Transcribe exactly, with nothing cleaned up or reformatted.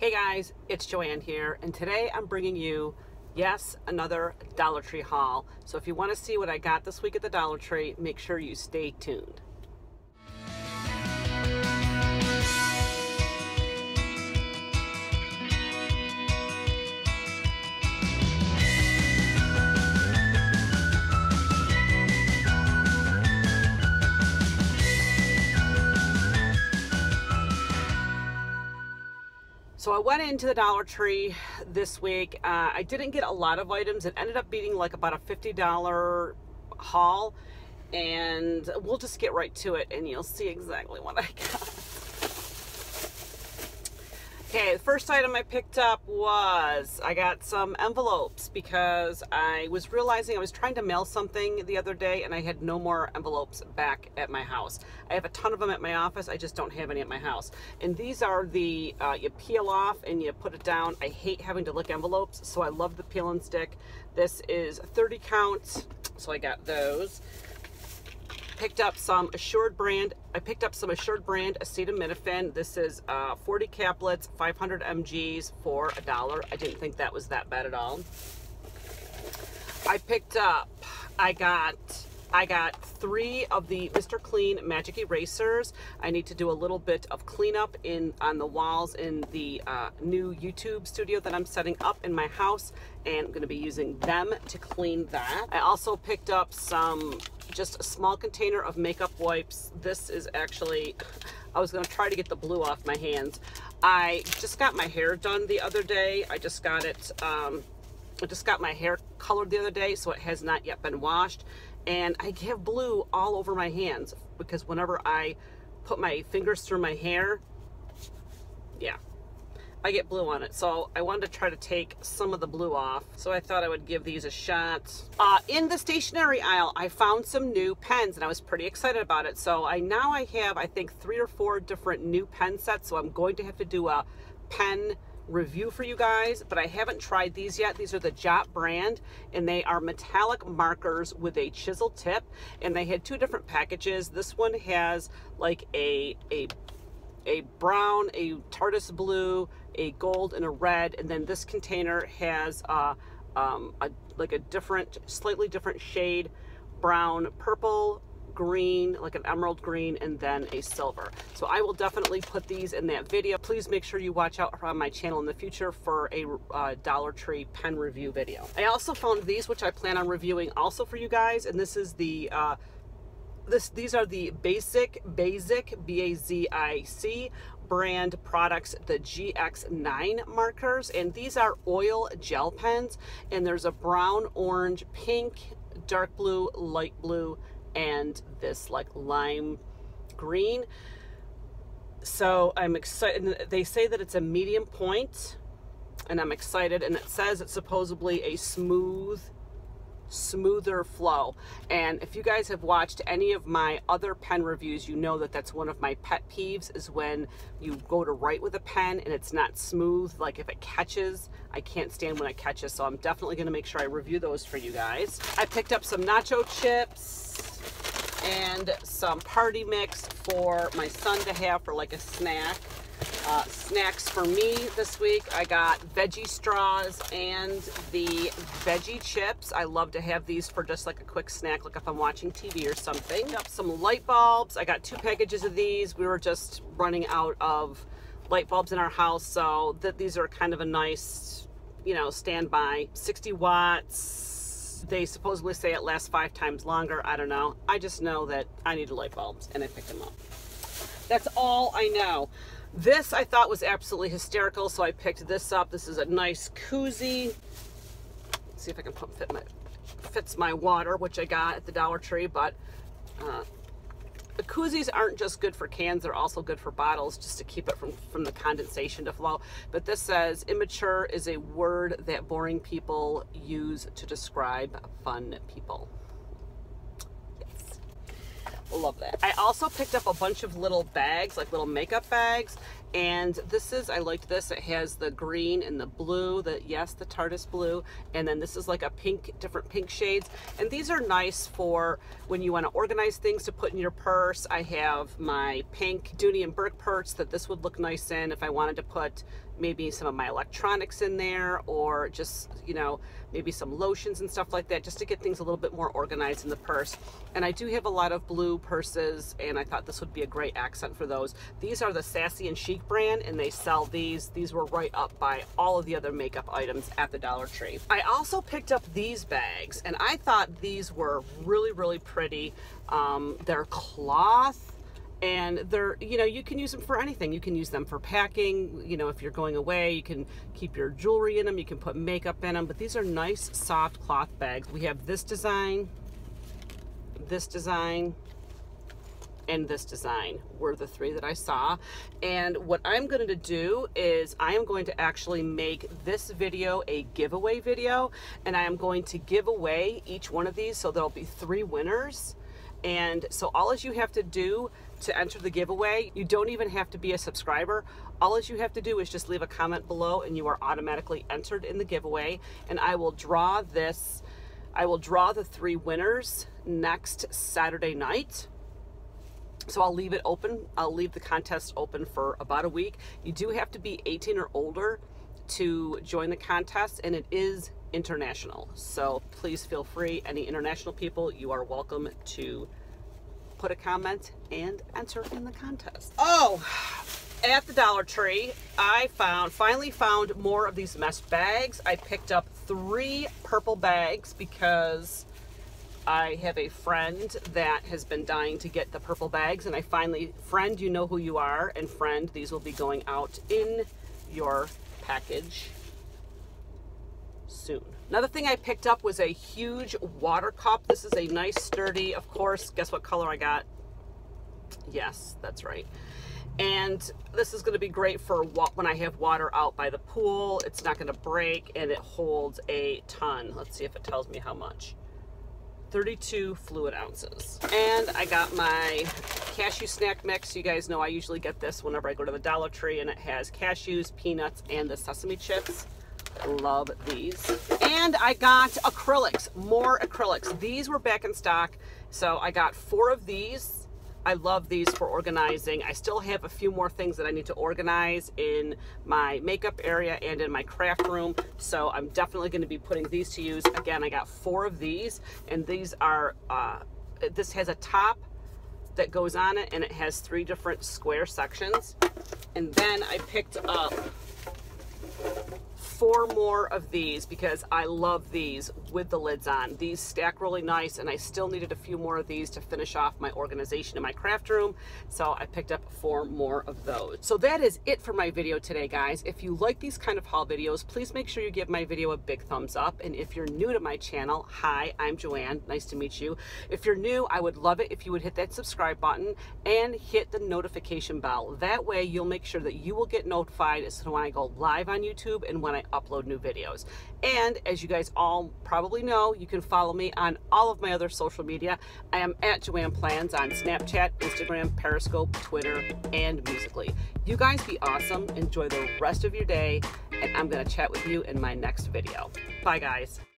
Hey guys, it's Joanne here, and today I'm bringing you, yes, another Dollar Tree haul. So if you want to see what I got this week at the Dollar Tree, make sure you stay tuned. So I went into the Dollar Tree this week. Uh, I didn't get a lot of items. It ended up being like about a fifty dollar haul, and we'll just get right to it and you'll see exactly what I got. Okay, the first item I picked up was, I got some envelopes because I was realizing I was trying to mail something the other day and I had no more envelopes back at my house. I have a ton of them at my office, I just don't have any at my house. And these are the, uh, you peel off and you put it down. I hate having to lick envelopes, so I love the peel and stick. This is thirty counts, so I got those. Picked up some Assured brand. I picked up some Assured brand acetaminophen. This is uh, forty caplets, five hundred milligrams for a dollar. I didn't think that was that bad at all. I picked up, I got, I got three of the Mister Clean magic erasers. I need to do a little bit of cleanup in on the walls in the uh, new YouTube studio that I'm setting up in my house, and I'm going to be using them to clean that. I also picked up some, just a small container of makeup wipes. This is actually, I was going to try to get the blue off my hands. I just got my hair done the other day. I just got it, um, I just got my hair colored the other day, so it has not yet been washed. And I have blue all over my hands because whenever I put my fingers through my hair, yeah, I get blue on it. So I wanted to try to take some of the blue off. So I thought I would give these a shot. Uh, in the stationery aisle, I found some new pens and I was pretty excited about it. So I now I have, I think, three or four different new pen sets. So I'm going to have to do a pen review for you guys, but I haven't tried these yet. These are the Jot brand, and they are metallic markers with a chisel tip, and they had two different packages. This one has like a a a brown, a Tardis blue, a gold, and a red, and then this container has uh, um, a like a different, slightly different shade, brown, purple, green, like an emerald green, and then a silver. So I will definitely put these in that video. Please make sure you watch out on my channel in the future for a uh, Dollar Tree pen review video. I also found these, which I plan on reviewing also for you guys, and this is the uh, this these are the BAZIC BAZIC B A Z I C brand products, the G X nine markers, and these are oil gel pens, and there's a brown, orange, pink, dark blue, light blue, and this like lime green. So I'm excited. They say that it's a medium point, and I'm excited, and it says it's supposedly a smooth, smoother flow. And if you guys have watched any of my other pen reviews, you know that that's one of my pet peeves is when you go to write with a pen and it's not smooth. Like if it catches, I can't stand when it catches. So I'm definitely going to make sure I review those for you guys. I picked up some nacho chips and some party mix for my son to have for like a snack. Uh, snacks for me this week, I got veggie straws and the veggie chips. I love to have these for just like a quick snack, like if I'm watching T V or something. I got some light bulbs. I got two packages of these. We were just running out of light bulbs in our house, so that these are kind of a nice, you know, standby. sixty watts. They supposedly say it lasts five times longer. I don't know. I just know that I needed light bulbs and I picked them up. That's all I know. This I thought was absolutely hysterical, so I picked this up. This is a nice koozie. Let's see if I can pump fit my fits my water, which I got at the Dollar Tree. But uh, the koozies aren't just good for cans; they're also good for bottles, just to keep it from from the condensation to flow. But this says "immature" is a word that boring people use to describe fun people. Love that. I also picked up a bunch of little bags, like little makeup bags, and this is, I liked this, it has the green and the blue, the yes, the Tardis blue, and then this is like a pink, different pink shades, and these are nice for when you want to organize things to put in your purse. I have my pink Dooney and Burke purse that this would look nice in if I wanted to put maybe some of my electronics in there, or just, you know, maybe some lotions and stuff like that, just to get things a little bit more organized in the purse. And I do have a lot of blue purses, and I thought this would be a great accent for those. These are the Sassy and Chic brand, and they sell these. These were right up by all of the other makeup items at the Dollar Tree. I also picked up these bags, and I thought these were really, really pretty. Um, they're cloth, and they're, you know, you can use them for anything. You can use them for packing, you know, if you're going away, you can keep your jewelry in them, you can put makeup in them, but these are nice soft cloth bags. We have this design, this design, and this design were the three that I saw. And what I'm going to do is I am going to actually make this video a giveaway video, and I am going to give away each one of these, so there'll be three winners. And so all you have to do to enter the giveaway, you don't even have to be a subscriber. All you have to do is just leave a comment below, and you are automatically entered in the giveaway. And I will draw this, I will draw the three winners next Saturday night. So I'll leave it open. I'll leave the contest open for about a week. You do have to be eighteen or older to join the contest, and it is international, so please feel free. Any international people, you are welcome to put a comment and enter in the contest. Oh, at the Dollar Tree, I found finally found more of these mesh bags. I picked up three purple bags because I have a friend that has been dying to get the purple bags, and I finally, friend, you know who you are, and friend, these will be going out in your package soon. Another thing I picked up was a huge water cup. This is a nice, sturdy, of course, guess what color I got? Yes, that's right. And this is going to be great for when I have water out by the pool. It's not going to break, and it holds a ton. Let's see if it tells me how much. thirty-two fluid ounces. And I got my cashew snack mix. You guys know I usually get this whenever I go to the Dollar Tree, and it has cashews, peanuts, and the sesame chips. Love these. And I got acrylics, more acrylics. These were back in stock, so I got four of these. I love these for organizing. I still have a few more things that I need to organize in my makeup area and in my craft room, so I'm definitely going to be putting these to use. Again, I got four of these, and these are, uh, this has a top that goes on it, and it has three different square sections. And then I picked up four more of these because I love these with the lids on. These stack really nice, and I still needed a few more of these to finish off my organization in my craft room, so I picked up four more of those. So that is it for my video today, guys. If you like these kind of haul videos, please make sure you give my video a big thumbs up. And if you're new to my channel, hi, I'm Joanne, nice to meet you. If you're new, I would love it if you would hit that subscribe button and hit the notification bell. That way you'll make sure that you will get notified as to when I go live on YouTube and when I upload new videos. And as you guys all probably know, you can follow me on all of my other social media. I am at Joanne Plans on Snapchat, Instagram, Periscope, Twitter, and Musical.ly. You guys be awesome. Enjoy the rest of your day, and I'm going to chat with you in my next video. Bye, guys.